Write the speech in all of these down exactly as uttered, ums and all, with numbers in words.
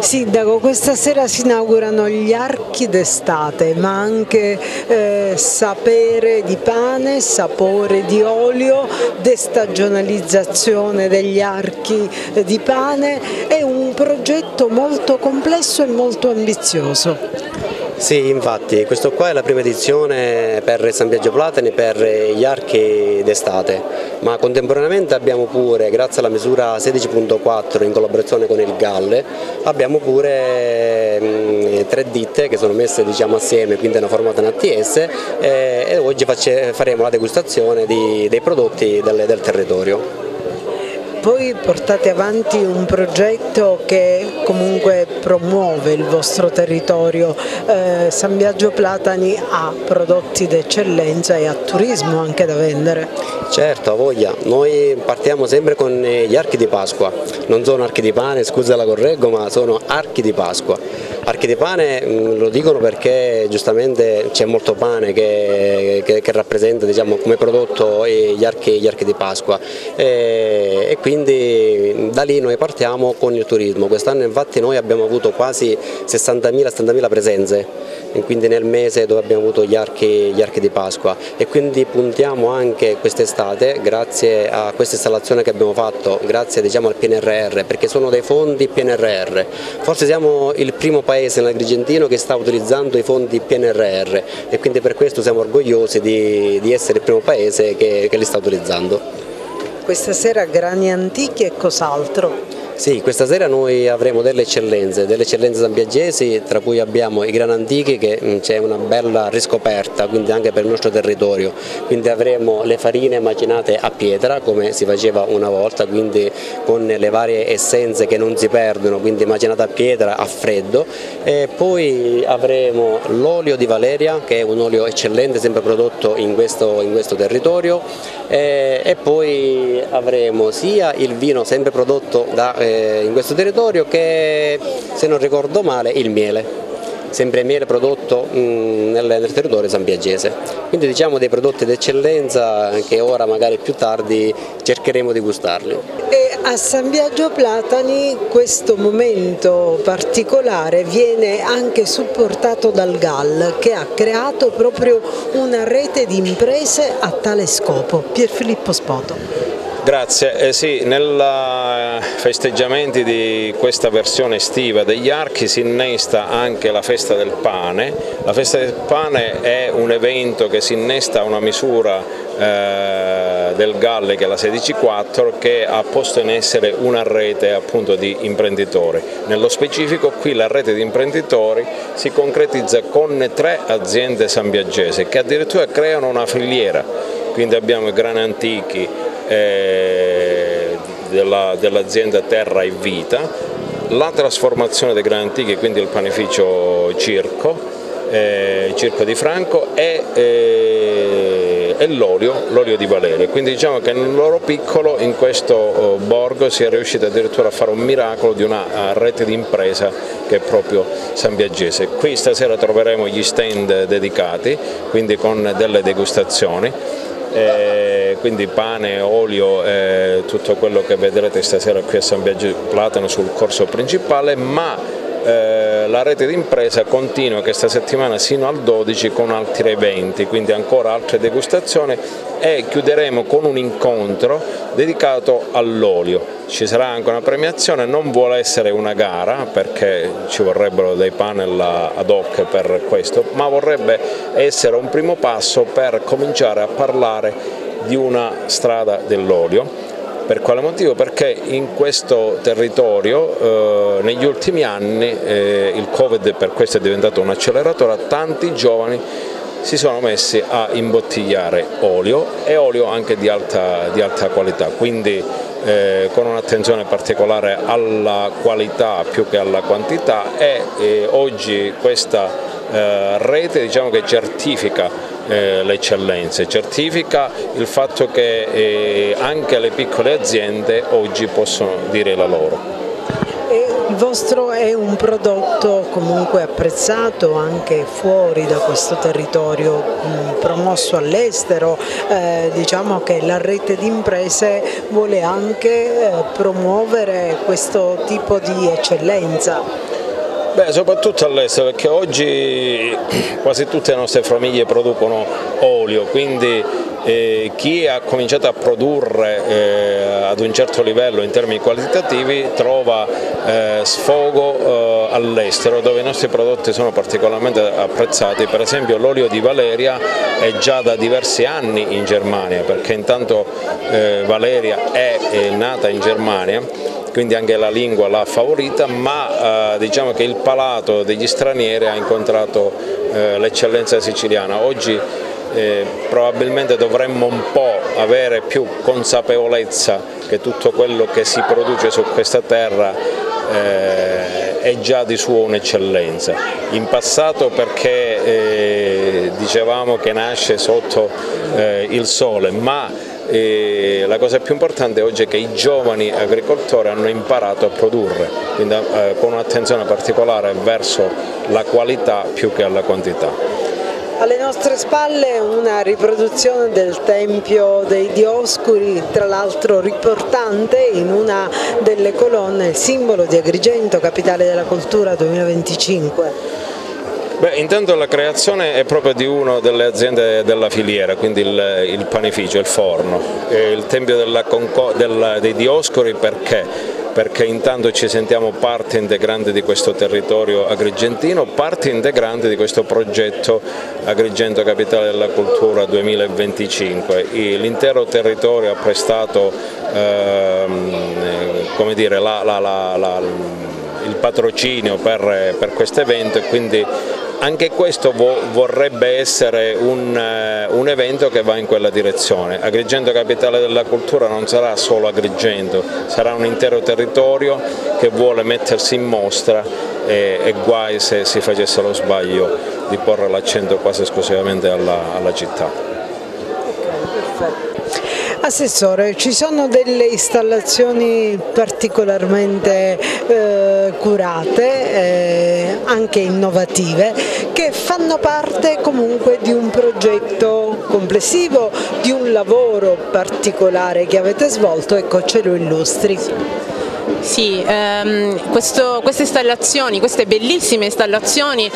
Sindaco, questa sera si inaugurano gli archi d'estate, ma anche eh, sapere di pane, sapore di olio, destagionalizzazione degli archi di pane. È un progetto molto complesso e molto ambizioso. Sì, infatti, questo qua è la prima edizione per San Biagio Platani per gli archi d'estate, ma contemporaneamente abbiamo pure, grazie alla misura sedici punto quattro in collaborazione con il G A L, abbiamo pure mh, tre ditte che sono messe, diciamo, assieme, quindi hanno formato un A T S e, e oggi face, faremo la degustazione di, dei prodotti del, del territorio. Voi portate avanti un progetto che comunque promuove il vostro territorio. eh, San Biagio Platani ha prodotti d'eccellenza e ha turismo anche da vendere. Certo, a voglia, noi partiamo sempre con gli archi di Pasqua, non sono archi di pane, scusa la correggo, ma sono archi di Pasqua. Archi di pane lo dicono perché giustamente c'è molto pane che, che, che rappresenta, diciamo, come prodotto gli archi, gli archi di Pasqua e, e quindi Quindi da lì noi partiamo con il turismo. Quest'anno infatti noi abbiamo avuto quasi sessantamila settantamila presenze, quindi nel mese dove abbiamo avuto gli archi, gli archi di Pasqua, e quindi puntiamo anche quest'estate, grazie a questa installazione che abbiamo fatto, grazie, diciamo, al P N R R, perché sono dei fondi P N R R. Forse siamo il primo paese nell'Agrigentino che sta utilizzando i fondi P N R R e quindi per questo siamo orgogliosi di, di essere il primo paese che, che li sta utilizzando. Questa sera Grani Antichi e cos'altro? Sì, questa sera noi avremo delle eccellenze, delle eccellenze sambiagesi, tra cui abbiamo i Grani Antichi, che c'è una bella riscoperta, quindi anche per il nostro territorio. Quindi avremo le farine macinate a pietra, come si faceva una volta, quindi con le varie essenze che non si perdono, quindi macinata a pietra a freddo. E poi avremo l'olio di Valeria, che è un olio eccellente, sempre prodotto in questo, in questo territorio. E, e poi avremo sia il vino, sempre prodotto da in questo territorio, che, se non ricordo male, il miele, sempre miele prodotto nel, nel territorio sambiagese. Quindi, diciamo, dei prodotti d'eccellenza che ora magari più tardi cercheremo di gustarli. E a San Biagio Platani questo momento particolare viene anche supportato dal G A L, che ha creato proprio una rete di imprese a tale scopo. Pierfilippo Spoto. Grazie, eh sì, nei festeggiamenti di questa versione estiva degli archi si innesta anche la festa del pane. La festa del pane è un evento che si innesta a una misura eh, del G A L, che è la sedici punto quattro, che ha posto in essere una rete, appunto, di imprenditori. Nello specifico qui la rete di imprenditori si concretizza con tre aziende sambiagese che addirittura creano una filiera, quindi abbiamo i Grani Antichi dell'azienda Terra e Vita, la trasformazione dei Grani Antichi, quindi il panificio Circo, eh, Circo di Franco, e, eh, e l'olio, l'olio di Valeria. Quindi diciamo che nel loro piccolo, in questo borgo, si è riusciti addirittura a fare un miracolo di una rete di impresa che è proprio sambiagese. Qui stasera troveremo gli stand dedicati, quindi con delle degustazioni. Eh, quindi pane, olio, eh, tutto quello che vedrete stasera qui a San Biagio Platani sul corso principale, ma eh, la rete d'impresa continua questa settimana sino al dodici con altri eventi, quindi ancora altre degustazioni, e chiuderemo con un incontro dedicato all'olio. Ci sarà anche una premiazione, non vuole essere una gara perché ci vorrebbero dei panel ad hoc per questo, ma vorrebbe essere un primo passo per cominciare a parlare di una strada dell'olio. Per quale motivo? Perché in questo territorio eh, negli ultimi anni eh, il Covid per questo è diventato un acceleratore, tanti giovani si sono messi a imbottigliare olio, e olio anche di alta, di alta qualità, quindi eh, con un'attenzione particolare alla qualità più che alla quantità, e eh, oggi questa eh, rete, diciamo, che certifica Eh, le eccellenze, certifica il fatto che eh, anche le piccole aziende oggi possono dire la loro. Il vostro è un prodotto comunque apprezzato anche fuori da questo territorio, promosso all'estero. Eh, diciamo che la rete di imprese vuole anche eh, promuovere questo tipo di eccellenza. Beh, soprattutto all'estero, perché oggi quasi tutte le nostre famiglie producono olio, quindi eh, chi ha cominciato a produrre eh, ad un certo livello in termini qualitativi trova eh, sfogo eh, all'estero, dove i nostri prodotti sono particolarmente apprezzati. Per esempio l'olio di Valeria è già da diversi anni in Germania, perché intanto eh, Valeria è, è nata in Germania, quindi anche la lingua l'ha favorita, ma eh, diciamo che il palato degli stranieri ha incontrato eh, l'eccellenza siciliana. Oggi eh, probabilmente dovremmo un po' avere più consapevolezza che tutto quello che si produce su questa terra eh, è già di suo un'eccellenza. In passato, perché eh, dicevamo che nasce sotto eh, il sole, ma e la cosa più importante oggi è che i giovani agricoltori hanno imparato a produrre, quindi eh, con un'attenzione particolare verso la qualità più che alla quantità. Alle nostre spalle una riproduzione del Tempio dei Dioscuri, tra l'altro riportante in una delle colonne il simbolo di Agrigento Capitale della Cultura duemilaventicinque. Beh, intanto la creazione è proprio di una delle aziende della filiera, quindi il, il panificio, il forno, e il Tempio della della, dei Dioscuri perché? Perché intanto ci sentiamo parte integrante di questo territorio agrigentino, parte integrante di questo progetto Agrigento Capitale della Cultura duemilaventicinque. L'intero territorio ha prestato ehm, come dire, la, la, la, la, il patrocinio per, per questo evento, e quindi anche questo vo, vorrebbe essere un, un evento che va in quella direzione. Agrigento Capitale della Cultura non sarà solo Agrigento, sarà un intero territorio che vuole mettersi in mostra, e, e guai se si facesse lo sbaglio di porre l'accento quasi esclusivamente alla, alla città. Assessore, ci sono delle installazioni particolarmente eh, curate, eh, anche innovative, che fanno parte comunque di un progetto complessivo, di un lavoro particolare che avete svolto, ecco ce lo illustri. Sì, ehm, questo, queste installazioni, queste bellissime installazioni eh,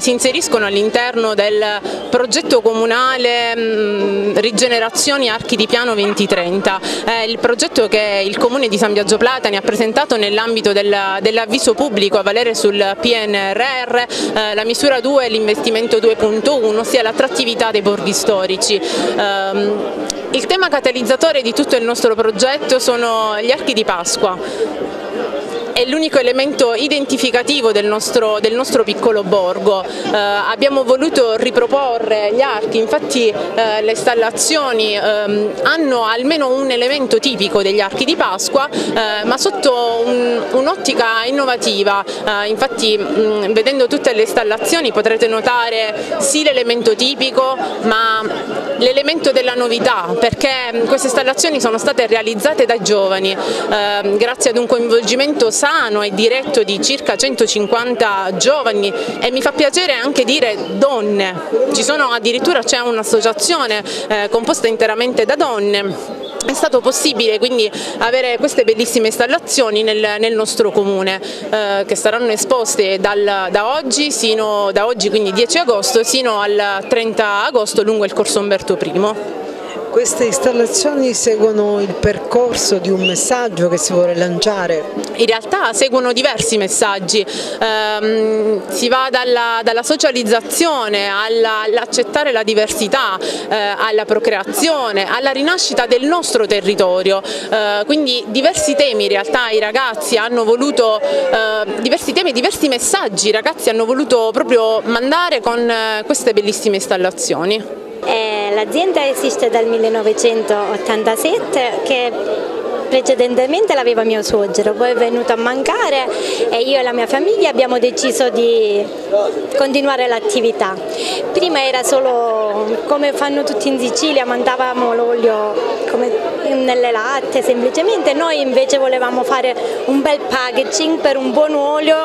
si inseriscono all'interno del progetto comunale mh, Rigenerazioni Archi di Piano duemilatrenta, eh, il progetto che il Comune di San Biagio Platani ha presentato nell'ambito dell'avviso pubblico a valere sul P N R R, eh, la misura due, l'investimento due punto uno, ossia l'attrattività dei borghi storici. Eh, Il tema catalizzatore di tutto il nostro progetto sono gli archi di Pasqua. È l'unico elemento identificativo del nostro, del nostro piccolo borgo. Eh, abbiamo voluto riproporre gli archi, infatti eh, le installazioni ehm, hanno almeno un elemento tipico degli archi di Pasqua, eh, ma sotto un'ottica un innovativa. Eh, infatti mh, vedendo tutte le installazioni potrete notare sì l'elemento tipico, ma l'elemento della novità, perché mh, queste installazioni sono state realizzate dai giovani, eh, grazie ad un coinvolgimento sano e diretto di circa centocinquanta giovani, e mi fa piacere anche dire donne. Ci sono addirittura c'è un'associazione eh, composta interamente da donne. È stato possibile quindi avere queste bellissime installazioni nel, nel nostro comune, eh, che saranno esposte dal, da, oggi, sino, da oggi, quindi dieci agosto, sino al trenta agosto lungo il Corso Umberto I. Queste installazioni seguono il percorso di un messaggio che si vuole lanciare? In realtà seguono diversi messaggi, eh, si va dalla, dalla socializzazione all'accettare la diversità, eh, alla procreazione, alla rinascita del nostro territorio, eh, quindi diversi temi in realtà i ragazzi hanno voluto, eh, diversi temi, diversi messaggi i ragazzi hanno voluto proprio mandare con queste bellissime installazioni. Eh, l'azienda esiste dal millenovecentottantasette, che precedentemente l'aveva mio suocero, poi è venuto a mancare e io e la mia famiglia abbiamo deciso di continuare l'attività. Prima era solo come fanno tutti in Sicilia, mandavamo l'olio nelle latte semplicemente, noi invece volevamo fare un bel packaging per un buon olio,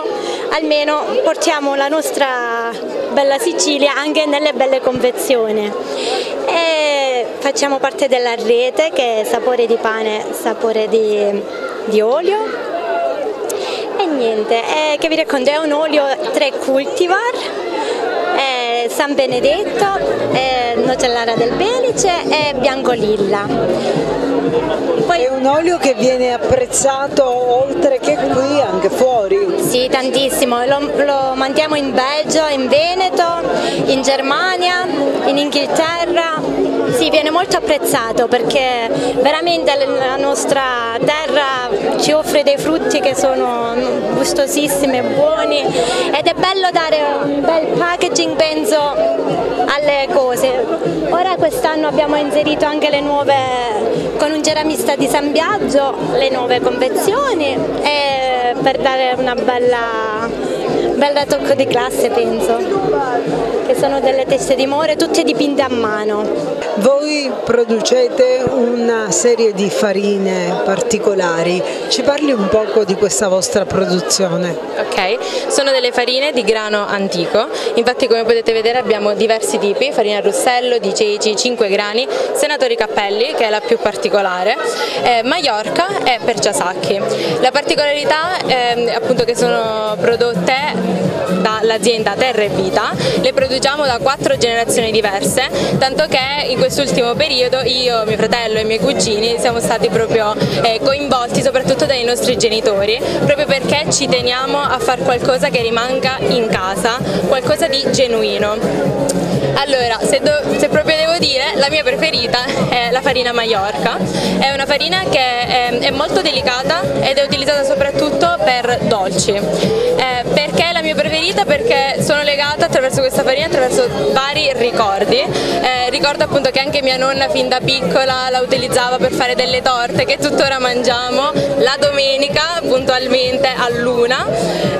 almeno portiamo la nostra bella Sicilia anche nelle belle confezioni. E facciamo parte della rete che è sapore di pane, sapore di, di olio, e niente, eh, che vi racconto, è un olio tre cultivar, eh, San Benedetto, eh, Nocellara del Belice e Biancolilla. Poi, è un olio che viene apprezzato oltre che qui anche fuori? Sì, tantissimo, lo, lo mandiamo in Belgio, in Veneto, in Germania, in Inghilterra, sì, viene molto apprezzato perché veramente la nostra terra ci offre dei frutti che sono gustosissimi e buoni ed è bello dare un bel packaging, penso, alle cose. Ora quest'anno abbiamo inserito anche le nuove, con un ceramista di San Biagio, le nuove confezioni e per dare una bella, bella tocco di classe, penso, che sono delle teste di more tutte dipinte a mano. Voi producete una serie di farine particolari, ci parli un poco di questa vostra produzione? Ok, sono delle farine di grano antico, infatti come potete vedere abbiamo diversi tipi, farina russello, di ceci, cinque grani, Senatori Cappelli che è la più particolare, eh, Maiorca e perciasacchi. La particolarità eh, appunto che sono prodotte dall'azienda Terra e Vita, le produciamo da quattro generazioni diverse, tanto che in quest'ultimo periodo io, mio fratello e i miei cugini siamo stati proprio eh, coinvolti soprattutto dai nostri genitori, proprio perché ci teniamo a fare qualcosa che rimanga in casa, qualcosa di genuino. Allora, se, do, se proprio devo dire, la mia preferita è la farina Maiorca, è una farina che è, è molto delicata ed è utilizzata soprattutto per dolci. Eh, perché la mia preferita? Perché sono legata attraverso questa farina, attraverso vari ricordi. Eh, ricordo appunto che anche mia nonna fin da piccola la utilizzava per fare delle torte che tuttora mangiamo la domenica puntualmente all'una,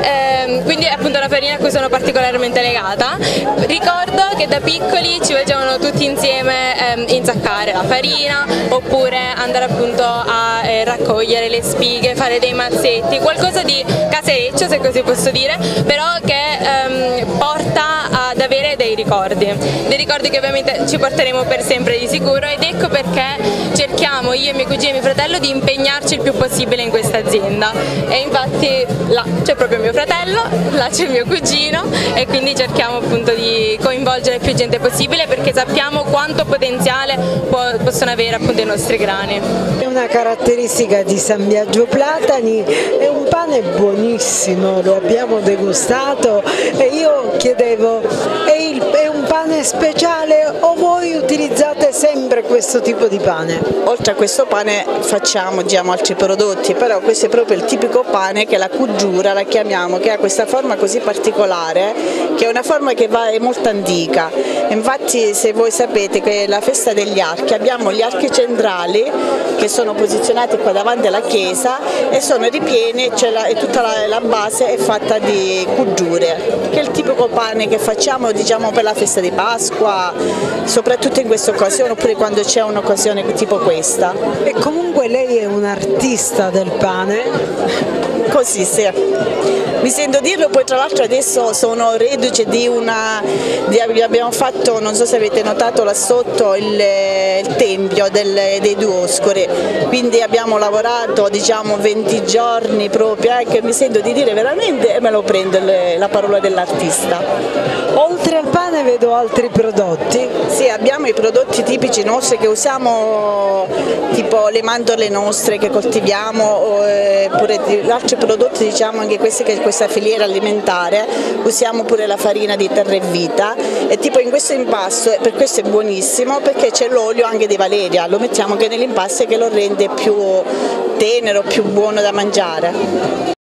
eh, quindi è appunto una farina a cui sono particolarmente legata. Ricordo che da piccoli ci facevano tutti insieme ehm, insaccare la farina oppure andare appunto a eh, raccogliere le spighe, fare dei mazzetti, qualcosa di casereccio se così posso dire, però che ehm, porta ad avere dei ricordi, dei ricordi che ovviamente ci porteremo per sempre di sicuro, ed ecco perché cerchiamo io e mio cugino e mio fratello di impegnarci il più possibile in questa azienda, e infatti là c'è proprio mio fratello, là c'è mio cugino e quindi cerchiamo appunto di coinvolgere più gente possibile perché sappiamo quanto potenziale può, possono avere appunto i nostri grani. Una caratteristica di San Biagio Platani è un pane buonissimo, lo abbiamo degustato e io chiedevo, è, il, è un pane speciale o voi utilizzate sempre questo tipo di pane? Oltre a questo pane facciamo, diamo altri prodotti, però questo è proprio il tipico pane che la cuggiura la chiamiamo, che ha questa forma così particolare, che è una forma che va, è molto antica. Infatti se voi sapete che la festa degli archi, abbiamo gli archi centrali che sono posizionati qua davanti alla chiesa e sono ripieni, cioè la, e tutta la, la base è fatta di cuggiure, che è il tipico pane che facciamo diciamo per la festa di Pasqua, soprattutto in questa occasione oppure quando c'è un'occasione tipo questa. E comunque lei è un artista del pane? Così, sì. Mi sento dirlo, poi tra l'altro adesso sono reduce di una, di, abbiamo fatto, non so se avete notato là sotto, il, il Tempio del, dei Dioscuri, quindi abbiamo lavorato diciamo venti giorni proprio, eh, che mi sento di dire veramente, e me lo prendo le, la parola dell'artista. Oltre al pane vedo altri prodotti? Sì, abbiamo i prodotti tipici nostri che usiamo, tipo le mandorle nostre che coltiviamo, oppure altri prodotti diciamo anche questi che questa filiera alimentare, usiamo pure la farina di Terra e Vita e tipo in questo impasto, per questo è buonissimo perché c'è l'olio anche di Valeria, lo mettiamo anche nell'impasto che lo rende più tenero, più buono da mangiare.